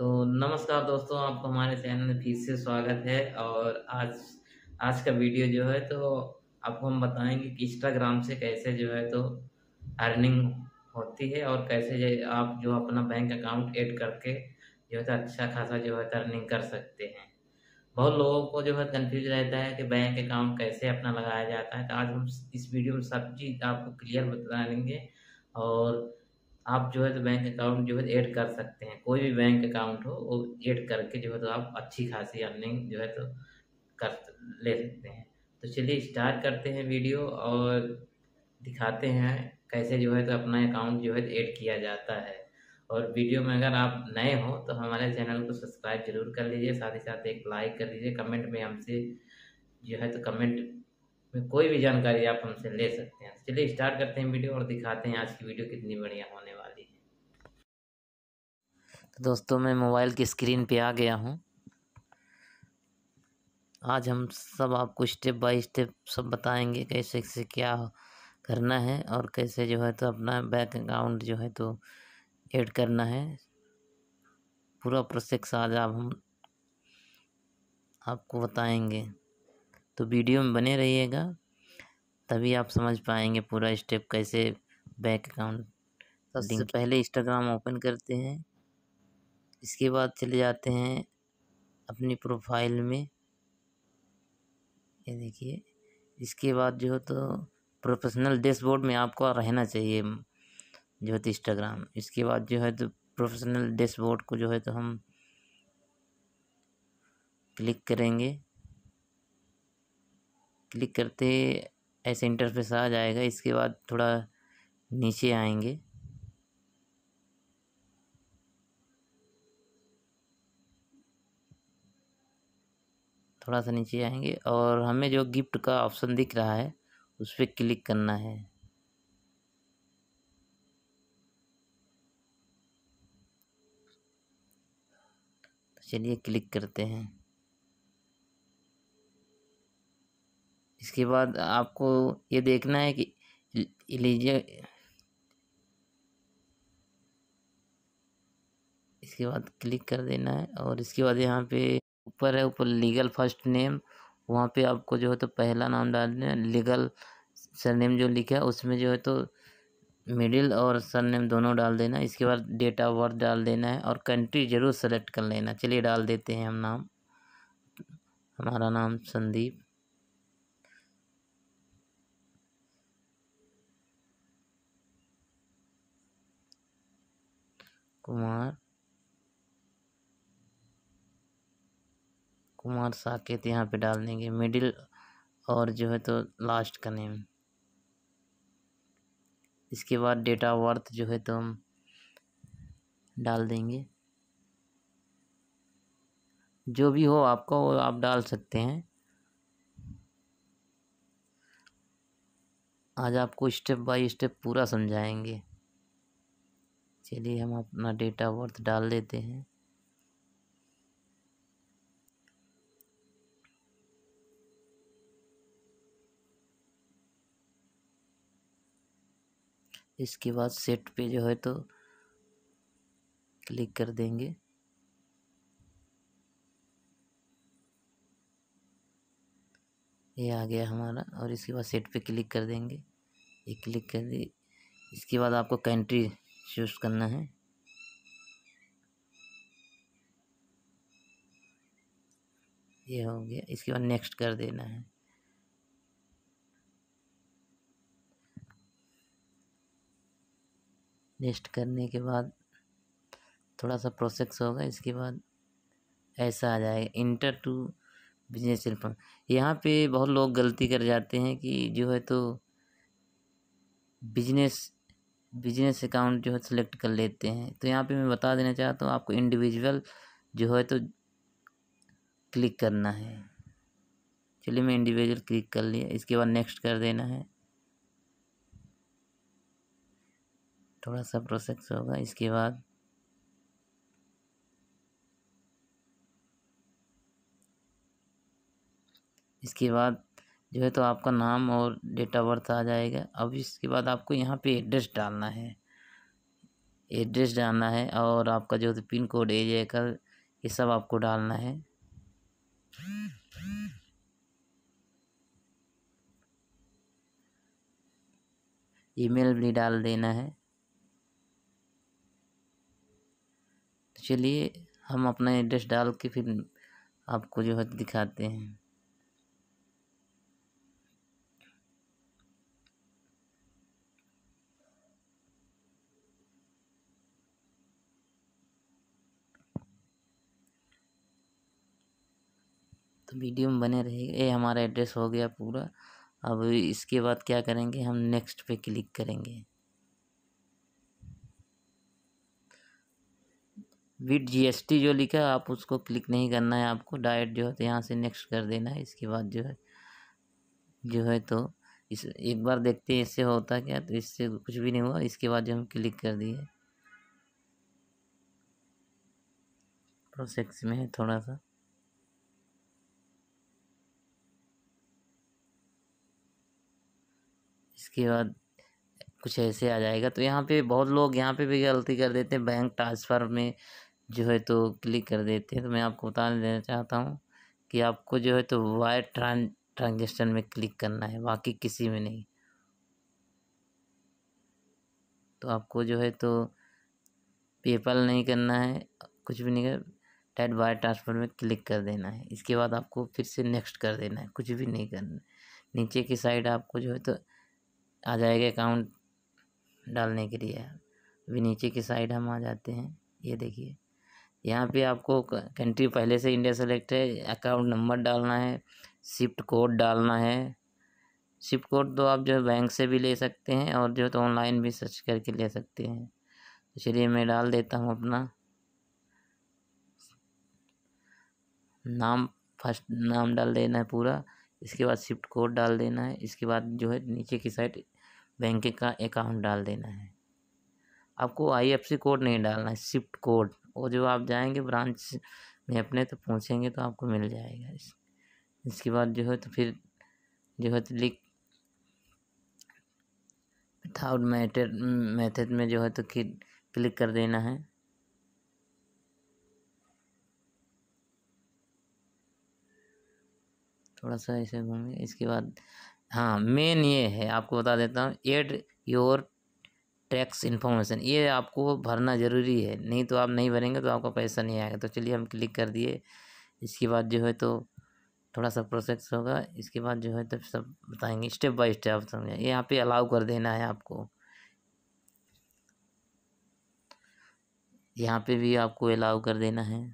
तो नमस्कार दोस्तों, आपको हमारे चैनल में फिर से स्वागत है। और आज का वीडियो जो है तो आपको हम बताएंगे कि इंस्टाग्राम से कैसे जो है तो अर्निंग होती है और कैसे आप जो अपना बैंक अकाउंट ऐड करके जो है तो अच्छा खासा जो है अर्निंग कर सकते हैं। बहुत लोगों को जो है कन्फ्यूज रहता है कि बैंक अकाउंट कैसे अपना लगाया जाता है, तो आज हम इस वीडियो में सब चीज़ आपको क्लियर बता देंगे और आप जो है तो बैंक अकाउंट जो है ऐड कर सकते हैं। कोई भी बैंक अकाउंट हो वो ऐड करके जो है तो आप अच्छी खासी अर्निंग जो है तो कर ले सकते हैं। तो चलिए स्टार्ट करते हैं वीडियो और दिखाते हैं कैसे जो है तो अपना अकाउंट जो है ऐड किया जाता है। और वीडियो में अगर आप नए हो तो हमारे चैनल को सब्सक्राइब जरूर कर लीजिए, साथ ही साथ एक लाइक कर दीजिए। कमेंट में हमसे जो है तो कमेंट में कोई भी जानकारी आप हमसे ले सकते हैं। चलिए स्टार्ट करते हैं वीडियो और दिखाते हैं आज की वीडियो कितनी बढ़िया होने वाली है। तो दोस्तों, मैं मोबाइल की स्क्रीन पे आ गया हूँ। आज हम सब आपको स्टेप बाय स्टेप सब बताएंगे कैसे से क्या करना है और कैसे जो है तो अपना बैंक अकाउंट जो है तो ऐड करना है। पूरा प्रोसेस आज हम आपको बताएंगे, तो वीडियो में बने रहिएगा, तभी आप समझ पाएंगे पूरा स्टेप कैसे बैंक अकाउंट। सबसे पहले इंस्टाग्राम ओपन करते हैं, इसके बाद चले जाते हैं अपनी प्रोफाइल में, ये देखिए। इसके बाद जो है तो प्रोफेशनल डैशबोर्ड में आपको रहना चाहिए जो है तो इंस्टाग्राम। इसके बाद जो है तो प्रोफेशनल डैशबोर्ड को जो है तो हम क्लिक करेंगे। क्लिक करते ऐसे इंटरफेस आ जाएगा। इसके बाद थोड़ा नीचे आएंगे, थोड़ा सा नीचे आएंगे और हमें जो गिफ्ट का ऑप्शन दिख रहा है उस पर क्लिक करना है। तो चलिए क्लिक करते हैं। इसके बाद आपको ये देखना है कि इसके बाद क्लिक कर देना है और इसके बाद यहाँ पे ऊपर है, ऊपर लीगल फर्स्ट नेम, वहाँ पे आपको जो है तो पहला नाम डालना है। लीगल सरनेम जो लिखा है उसमें जो है तो मिडिल और सरनेम दोनों डाल देना। इसके बाद डेट ऑफ बर्थ डाल देना है और कंट्री ज़रूर सेलेक्ट कर लेना। चलिए डाल देते हैं हम नाम, हमारा नाम संदीप। कुमार साकेत यहाँ पे डाल देंगे। मिडिल और जो है तो लास्ट का नेम। इसके बाद डेट ऑफ बर्थ जो है तो हम डाल देंगे, जो भी हो आपका वो आप डाल सकते हैं। आज आपको स्टेप बाय स्टेप पूरा समझाएंगे। चलिए हम अपना डेट ऑफ बर्थ डाल देते हैं। इसके बाद सेट पे जो है तो क्लिक कर देंगे। ये आ गया हमारा और इसके बाद सेट पे क्लिक कर देंगे। ये क्लिक कर दी। इसके बाद आपको कंट्री चूज़ करना है। ये हो गया। इसके बाद नेक्स्ट कर देना है। नेक्स्ट करने के बाद थोड़ा सा प्रोसेस होगा। इसके बाद ऐसा आ जाएगा, इंटर टू बिजनेस हेल्पर। यहाँ पे बहुत लोग गलती कर जाते हैं कि जो है तो बिजनेस अकाउंट जो है सेलेक्ट कर लेते हैं। तो यहाँ पे मैं बता देना चाहता हूँ आपको इंडिविजुअल जो है तो क्लिक करना है। चलिए मैं इंडिविजुअल क्लिक कर लिया। इसके बाद नेक्स्ट कर देना है, थोड़ा सा प्रोसेस होगा। इसके बाद जो है तो आपका नाम और डेट ऑफ बर्थ आ जाएगा। अब इसके बाद आपको यहाँ पे एड्रेस डालना है। एड्रेस डालना है और आपका जो पिन कोड एरिया का ये सब आपको डालना है। ईमेल भी डाल देना है। तो चलिए हम अपना एड्रेस डाल के फिर आपको जो है दिखाते हैं। तो वीडियो में बने रहेगा। ये हमारा एड्रेस हो गया पूरा। अब इसके बाद क्या करेंगे, हम नेक्स्ट पे क्लिक करेंगे। विद जीएसटी जो लिखा आप उसको क्लिक नहीं करना है, आपको डायरेक्ट जो है तो यहाँ से नेक्स्ट कर देना है। इसके बाद जो है तो इस एक बार देखते हैं इससे होता क्या। तो इससे कुछ भी नहीं हुआ। इसके बाद जो हम क्लिक कर दिए, प्रोसेस में है थोड़ा सा। इसके बाद कुछ ऐसे आ जाएगा। तो यहाँ पे बहुत लोग यहाँ पे भी गलती कर देते हैं, बैंक ट्रांसफ़र में जो है तो क्लिक कर देते हैं। तो मैं आपको बता देना चाहता हूँ कि आपको जो है तो वायर ट्रांजेक्शन में क्लिक करना है, बाकी किसी में नहीं। तो आपको जो है तो पेपल नहीं करना है, कुछ भी नहीं कर, डायरेक्ट वायर ट्रांसफ़र में क्लिक कर देना है। इसके बाद आपको फिर से नेक्स्ट कर देना है, कुछ भी नहीं करना। नीचे की साइड आपको जो है तो आ जाएगा अकाउंट डालने के लिए। अभी नीचे की साइड हम आ जाते हैं। ये देखिए यहाँ पे आपको कंट्री पहले से इंडिया सेलेक्ट है, अकाउंट नंबर डालना है, शिफ्ट कोड डालना है। शिफ्ट कोड तो आप जो है बैंक से भी ले सकते हैं और जो है तो ऑनलाइन भी सर्च करके ले सकते हैं। तो चलिए मैं डाल देता हूँ अपना नाम, फर्स्ट नाम डाल देना है पूरा। इसके बाद शिफ्ट कोड डाल देना है। इसके बाद जो है नीचे की साइड बैंक का अकाउंट डाल देना है। आपको आईएफएससी कोड नहीं डालना है, शिफ्ट कोड। और जो आप जाएंगे ब्रांच में अपने तो पूछेंगे तो आपको मिल जाएगा। इसके बाद जो है तो फिर जो है तो लिख विदाउट मेथड में जो है तो क्लिक कर देना है। थोड़ा सा ऐसे घूमें। इसके बाद हाँ मेन ये है, आपको बता देता हूँ, ऐड योर टैक्स इन्फॉर्मेशन, ये आपको भरना ज़रूरी है, नहीं तो आप नहीं भरेंगे तो आपका पैसा नहीं आएगा। तो चलिए हम क्लिक कर दिए। इसके बाद जो है तो थोड़ा सा प्रोसेस होगा। इसके बाद जो है तो सब बताएंगे स्टेप बाय स्टेप, समझें। यहाँ पे अलाउ कर देना है आपको, यहाँ पे भी आपको अलाउ कर देना है।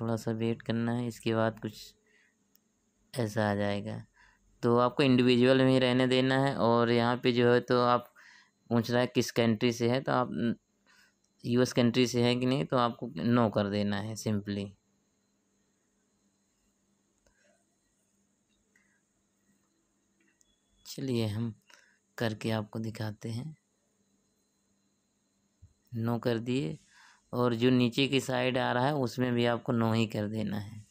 थोड़ा सा वेट करना है। इसके बाद कुछ ऐसा आ जाएगा। तो आपको इंडिविजुअल में ही रहने देना है। और यहाँ पे जो है तो आप पूछ रहा है किस कंट्री से है, तो आप यूएस कंट्री से हैं कि नहीं, तो आपको नो कर देना है सिंपली। चलिए हम करके आपको दिखाते हैं। नो कर दिए। और जो नीचे की साइड आ रहा है उसमें भी आपको नो ही कर देना है।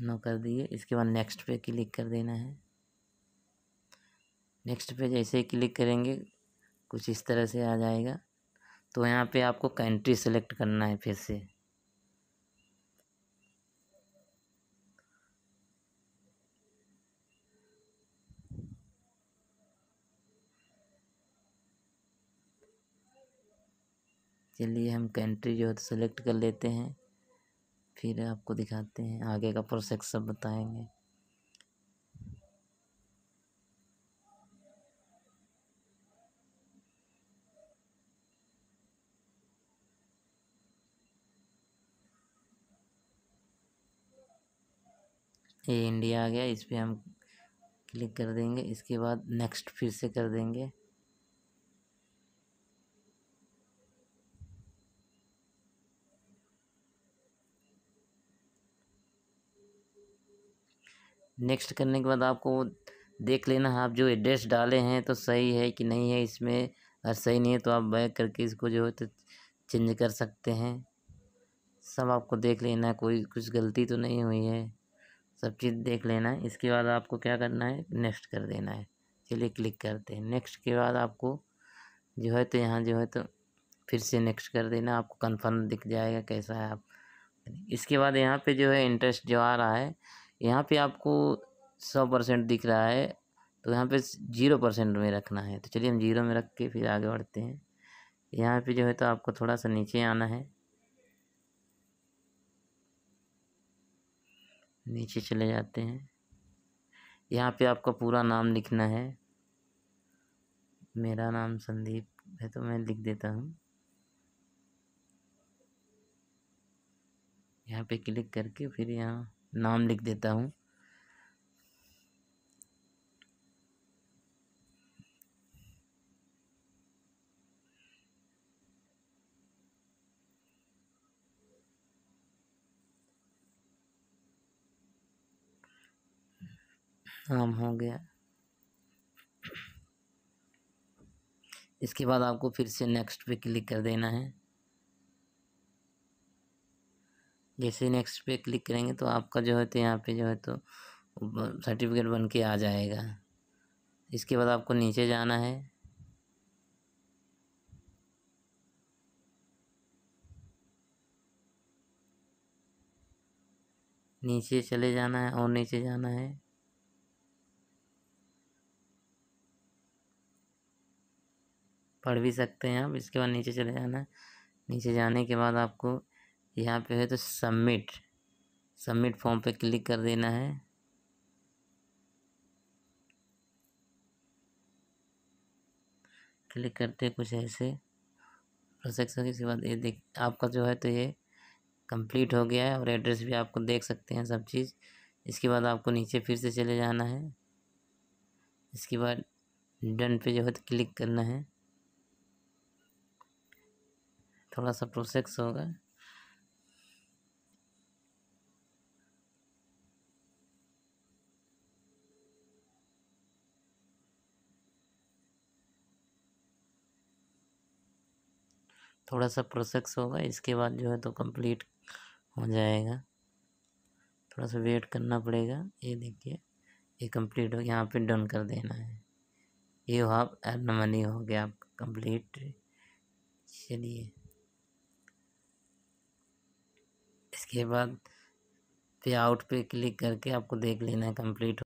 नो कर दिए। इसके बाद नेक्स्ट पे क्लिक कर देना है। नेक्स्ट पे जैसे ही क्लिक करेंगे कुछ इस तरह से आ जाएगा। तो यहाँ पे आपको कंट्री सेलेक्ट करना है फिर से। चलिए हम कंट्री जो है तो सेलेक्ट कर लेते हैं, फिर आपको दिखाते हैं आगे का प्रोसेस सब बताएंगे। ये इंडिया आ गया, इस पर हम क्लिक कर देंगे। इसके बाद नेक्स्ट फिर से कर देंगे। नेक्स्ट करने के बाद आपको देख लेना है आप जो एड्रेस डाले हैं तो सही है कि नहीं है। इसमें अगर सही नहीं है तो आप बैक करके इसको जो है तो चेंज कर सकते हैं। सब आपको देख लेना है, कोई कुछ गलती तो नहीं हुई है, सब चीज़ देख लेना है। इसके बाद आपको क्या करना है, नेक्स्ट कर देना है। चलिए क्लिक करते हैं। नेक्स्ट के बाद आपको जो है तो यहाँ जो है तो फिर से नेक्स्ट कर देना, आपको कंफर्म दिख जाएगा कैसा है आप। इसके बाद यहाँ पे जो है इंटरेस्ट जो आ रहा है, यहाँ पे आपको 100% दिख रहा है, तो यहाँ पे 0% में रखना है। तो चलिए हम 0 में रख के फिर आगे बढ़ते हैं। यहाँ पे जो है तो आपको थोड़ा सा नीचे आना है, नीचे चले जाते हैं। यहाँ पे आपका पूरा नाम लिखना है। मेरा नाम संदीप है तो मैं लिख देता हूँ। यहाँ पे क्लिक करके फिर यहाँ नाम लिख देता हूँ। नाम हो गया। इसके बाद आपको फिर से नेक्स्ट पे क्लिक कर देना है। जैसे नेक्स्ट पे क्लिक करेंगे तो आपका जो है तो यहाँ पे जो है तो सर्टिफिकेट बन के आ जाएगा। इसके बाद आपको नीचे जाना है। नीचे चले जाना है और नीचे जाना है। पढ़ भी सकते हैं आप। इसके बाद नीचे चले जाना है। नीचे जाने के बाद आपको यहाँ पे है तो सबमिट फॉर्म पे क्लिक कर देना है। क्लिक करते कुछ ऐसे प्रोसेस होगी। इसके बाद ये देख आपका जो है तो ये कंप्लीट हो गया है और एड्रेस भी आपको देख सकते हैं सब चीज़। इसके बाद आपको नीचे फिर से चले जाना है। इसके बाद डन पे जो है तो क्लिक करना है। थोड़ा सा प्रोसेस होगा। इसके बाद जो है तो कंप्लीट हो जाएगा। थोड़ा सा वेट करना पड़ेगा। ये देखिए ये कंप्लीट हो गया। यहाँ पे डन कर देना है। ये आप अर्न मनी हो गया आपका कंप्लीट। चलिए इसके बाद पे आउट पे क्लिक करके आपको देख लेना है कंप्लीट।